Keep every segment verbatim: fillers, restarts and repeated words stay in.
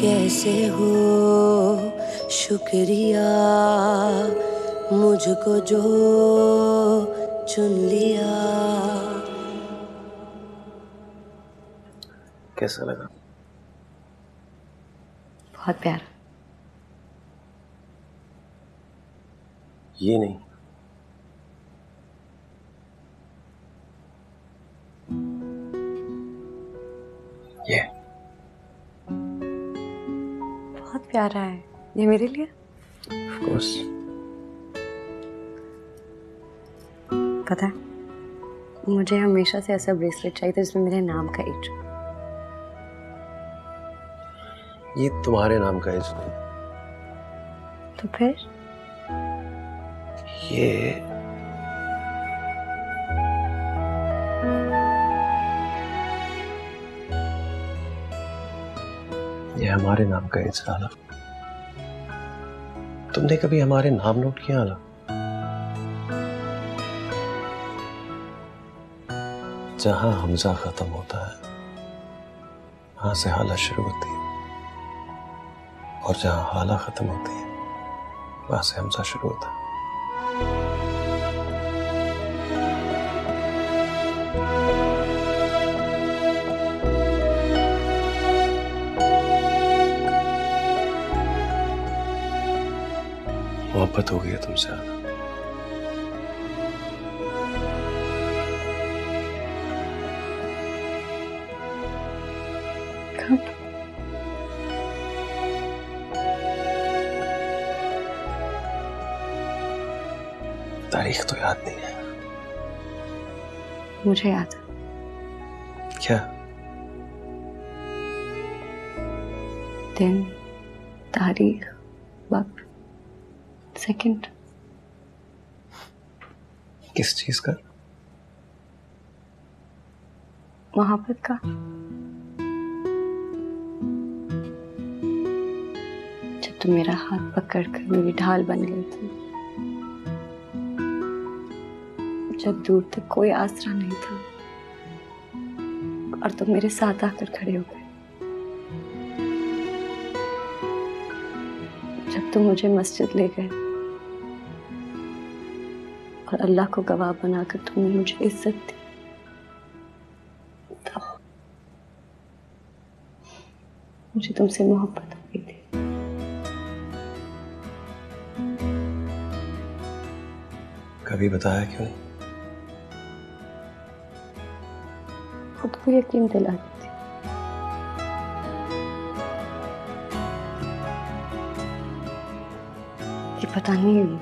कैसे हो, शुक्रिया मुझको जो चुन लिया। कैसा लगा? बहुत प्यारा। ये नहीं, ये बहुत प्यारा है। ये मेरे लिए? Of course. पता है, मुझे हमेशा से ऐसा ब्रेसलेट चाहिए था जिसमें मेरे नाम का एज। ये तुम्हारे नाम का एज नहीं। तो फिर ये ये हमारे नाम का एज है हाला। तुमने कभी हमारे नाम नोट किया हाला? जहां हमजा खत्म होता है वहां से हाला शुरू होती है, और जहां हाला खत्म होती है वहां से हमजा शुरू होता है। मोहब्बत हो गई है तुमसे हाला, तारीख तो याद नहीं है मुझे। याद क्या? दिन, तारीख, वक्त, सेकंड। किस चीज का? मोहब्बत का। जब तुम मेरा हाथ पकड़कर मेरी ढाल बन गई थी, जब दूर तक कोई आसरा नहीं था और तुम मेरे साथ आकर खड़े हो गए, जब तुम मुझे मस्जिद ले गए और अल्लाह को गवाह बनाकर तुमने मुझे इज्जत दी, मुझे तुमसे मोहब्बत हो गई थी। कभी बताया क्यों? खुद को यकीन दिला दी थी। ये पता नहीं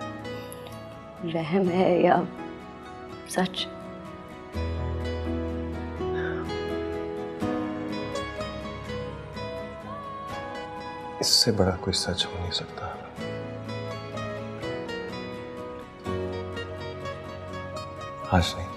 रहम है या सच। इससे बड़ा कोई सच हो नहीं सकता। आज नहीं,